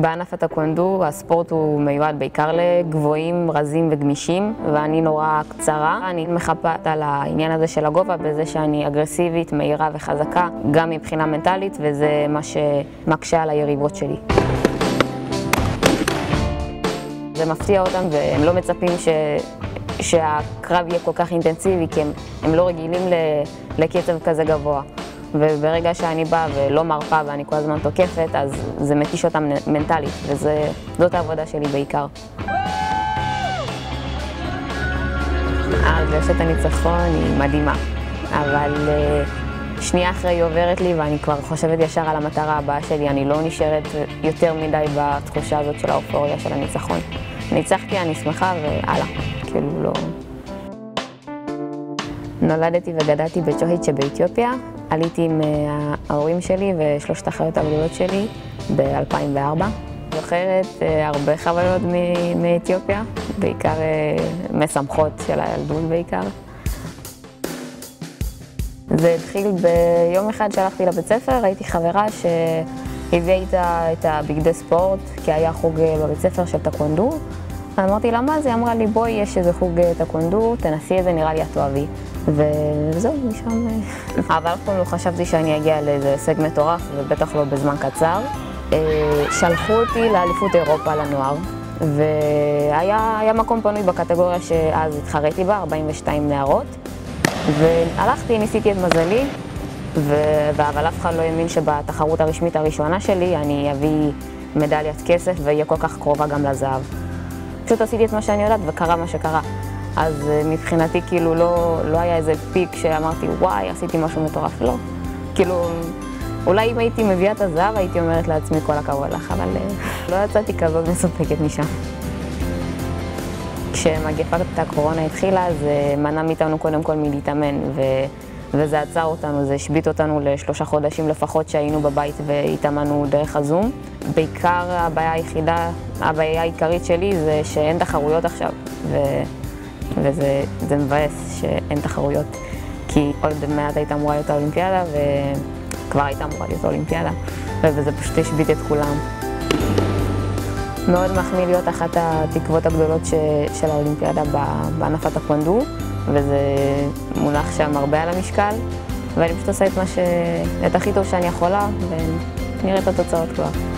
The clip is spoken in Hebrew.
בענף הטקוונדו הספורט הוא מיועד בעיקר לגבוהים, רזים וגמישים, ואני נורא קצרה. אני מחפת על העניין הזה של הגובה בזה שאני אגרסיבית, מהירה וחזקה, גם מבחינה מנטלית, וזה מה שמקשה על היריבות שלי. זה מפתיע אותם והם לא מצפים שהקרב יהיה כל כך אינטנסיבי, כי הם לא רגילים לקצב כזה גבוה. וברגע שאני באה ולא מרפה ואני כל הזמן תוקפת, אז זה מתיש אותם מנטלית, וזאת העבודה שלי בעיקר. הרגשת הניצחון היא מדהימה, אבל שנייה אחרי היא עוברת לי ואני כבר חושבת ישר על המטרה הבאה שלי, אני לא נשארת יותר מדי בתחושה הזאת של האופוריה של הניצחון. ניצחתי, אני שמחה והלאה, כאילו לא... נולדתי וגדלתי בצ'והיצ'ה באתיופיה. עליתי עם ההורים שלי ושלושת האחיות הגדולות שלי ב-2004. זוכרת הרבה חוויות מאתיופיה, בעיקר משמחות של הילדות בעיקר. זה התחיל ביום אחד שהלכתי לבית ספר, הייתי חברה שהביאה איתה את הבגדי ספורט, כי היה חוג בבית ספר של טקוונדו. אמרתי לה, מה זה? אמרה לי, בואי, יש איזה חוג טקוונדו, תנסי את זה, נראה לי את אוהבי. וזהו, משם... אבל אף פעם לא חשבתי שאני אגיע לאיזה הישג מטורף, ובטח לא בזמן קצר. שלחו אותי לאליפות אירופה לנוער, והיה מקום פנוי בקטגוריה שאז התחרתי בה, 42 נערות. והלכתי, ניסיתי את מזלי, אבל אף אחד לא האמין שבתחרות הרשמית הראשונה שלי אני אביא מדליית כסף ויהיה כל כך קרובה גם לזהב. פשוט עשיתי את מה שאני יודעת וקרה מה שקרה. אז מבחינתי כאילו לא היה איזה פיק שאמרתי וואי, עשיתי משהו מטורף, לא. כאילו, אולי אם הייתי מביאה את הזהב הייתי אומרת לעצמי כל הכבוד לך, אבל לא יצאתי כזאת מסופקת משם. כשמגפת הקורונה התחילה זה מנע מאיתנו קודם כל מלהתאמן וזה עצר אותנו, זה השבית אותנו לשלושה חודשים לפחות שהיינו בבית והתאמנו דרך הזום. בעיקר הבעיה העיקרית שלי זה שאין תחרויות עכשיו וזה מבאס שאין תחרויות, כי עוד מעט הייתה אמורה להיות האולימפיאדה וכבר הייתה אמורה להיות האולימפיאדה וזה פשוט השבית את כולם. מאוד מחמיא להיות אחת התקוות הגדולות של האולימפיאדה בענף הטקוונדו, וזה מונח שם הרבה על המשקל, ואני פשוט עושה את הכי טוב שאני יכולה ונראה את התוצאות כבר.